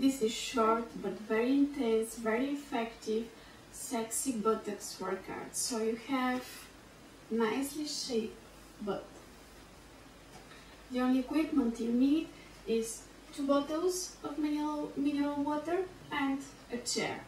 This is short but very intense, very effective, sexy buttocks workout. So you have nicely shaped butt. The only equipment you need is 2 bottles of mineral water and a chair.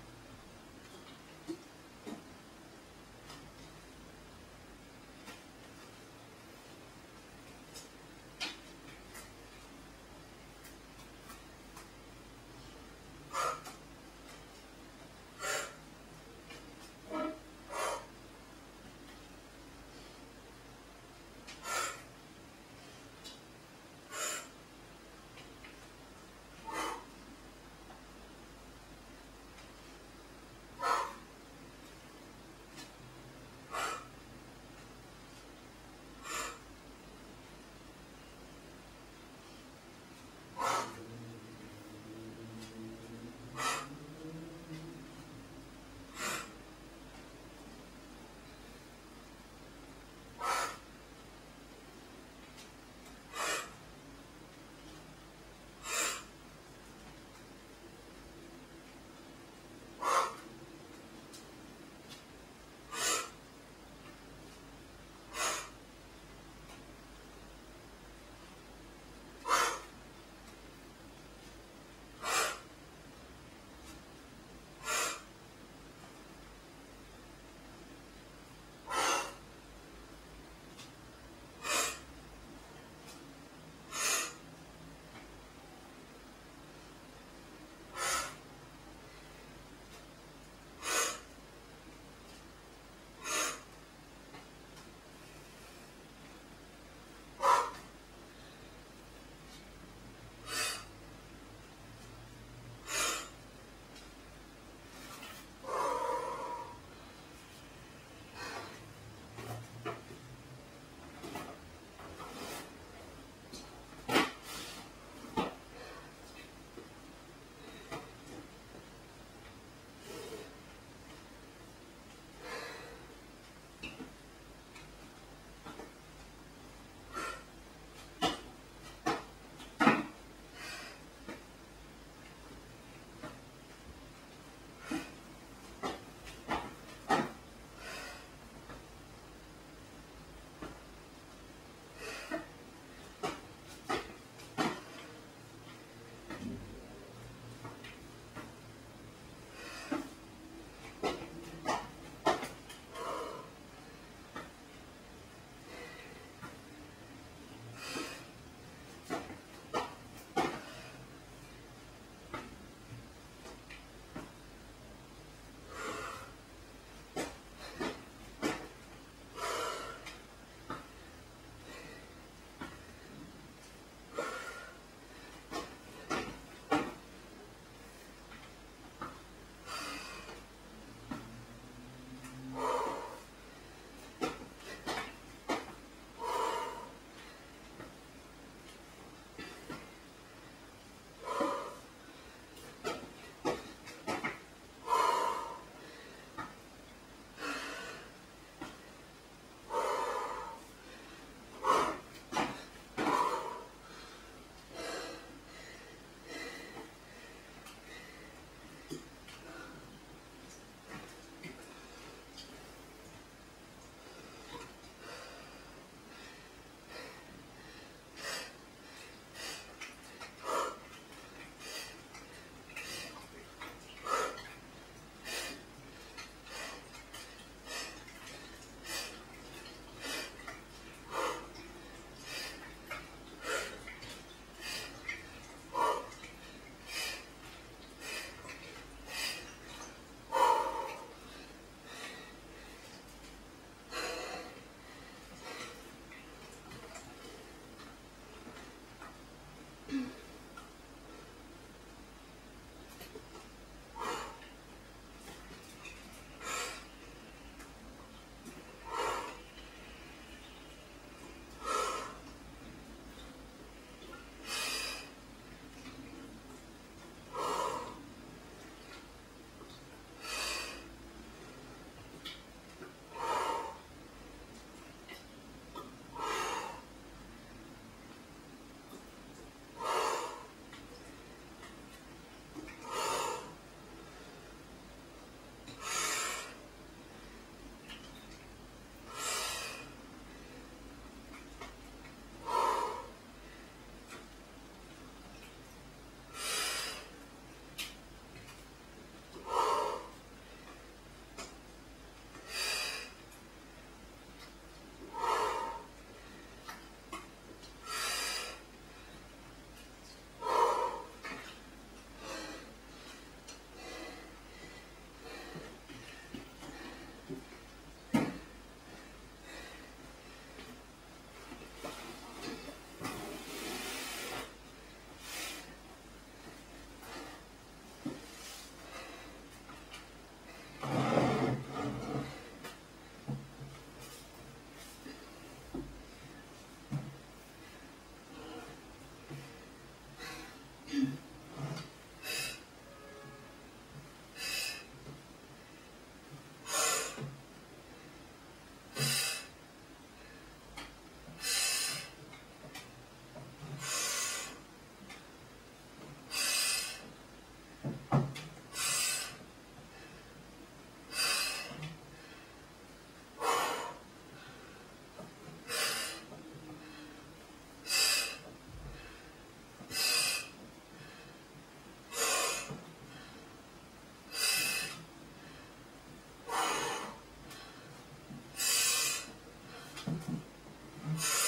something.